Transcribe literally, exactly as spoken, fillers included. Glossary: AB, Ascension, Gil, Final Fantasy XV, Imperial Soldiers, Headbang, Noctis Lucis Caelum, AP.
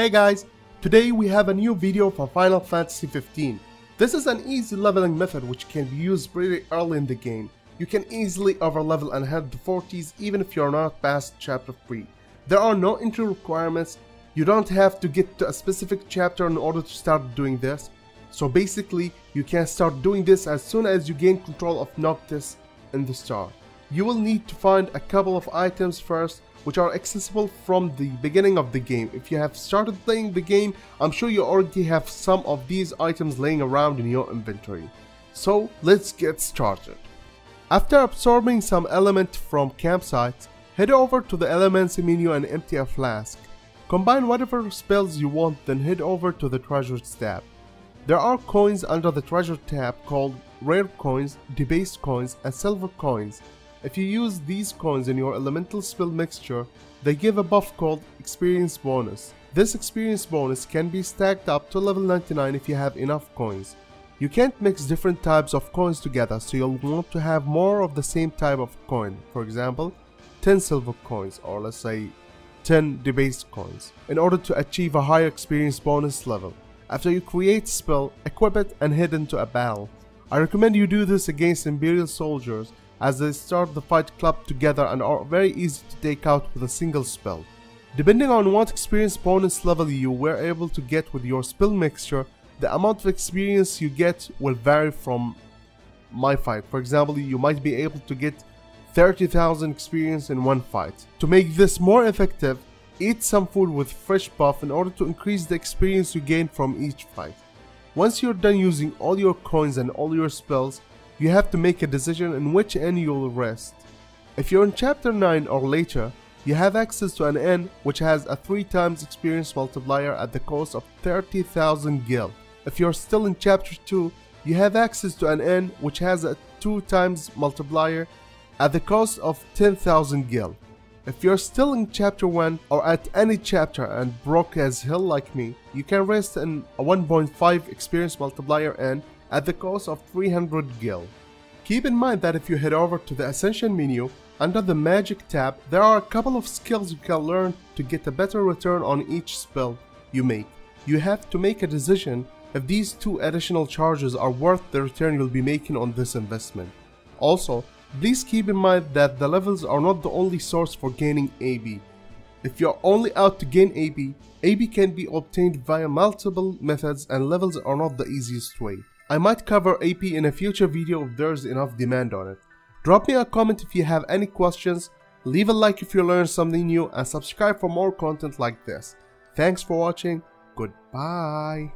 Hey guys, today we have a new video for Final Fantasy fifteen. This is an easy leveling method which can be used pretty early in the game. You can easily overlevel and head to forties even if you are not past chapter three. There are no entry requirements, you don't have to get to a specific chapter in order to start doing this. So basically, you can start doing this as soon as you gain control of Noctis in the start. You will need to find a couple of items first, which are accessible from the beginning of the game. If you have started playing the game, I'm sure you already have some of these items laying around in your inventory. So let's get started. After absorbing some element from campsites, head over to the elements menu and empty a flask. Combine whatever spells you want, then head over to the treasures tab. There are coins under the treasure tab called rare coins, debased coins, and silver coins. If you use these coins in your elemental spell mixture, they give a buff called experience bonus. This experience bonus can be stacked up to level ninety-nine if you have enough coins. You can't mix different types of coins together, so you'll want to have more of the same type of coin. For example, ten silver coins, or let's say ten debased coins, in order to achieve a higher experience bonus level. After you create spell, equip it and head into a battle. I recommend you do this against Imperial Soldiers, as they start the fight club together and are very easy to take out with a single spell. Depending on what experience bonus level you were able to get with your spell mixture, the amount of experience you get will vary from my fight. For example, you might be able to get thirty thousand experience in one fight. To make this more effective, eat some food with fresh buff in order to increase the experience you gain from each fight. Once you're done using all your coins and all your spells, you have to make a decision in which end you'll rest. If you're in chapter nine or later, you have access to an end which has a three times experience multiplier at the cost of thirty thousand Gil. If you're still in chapter two, you have access to an end which has a two times multiplier at the cost of ten thousand Gil. If you're still in chapter one or at any chapter and broke as hell like me, you can rest in a one point five experience multiplier end at the cost of three hundred Gil. Keep in mind that if you head over to the Ascension menu, under the Magic tab, there are a couple of skills you can learn to get a better return on each spell you make. You have to make a decision if these two additional charges are worth the return you'll be making on this investment. Also, please keep in mind that the levels are not the only source for gaining A B. If you're only out to gain A B, A B can be obtained via multiple methods and levels are not the easiest way. I might cover A P in a future video if there's enough demand on it. Drop me a comment if you have any questions, leave a like if you learned something new, and subscribe for more content like this. Thanks for watching, goodbye.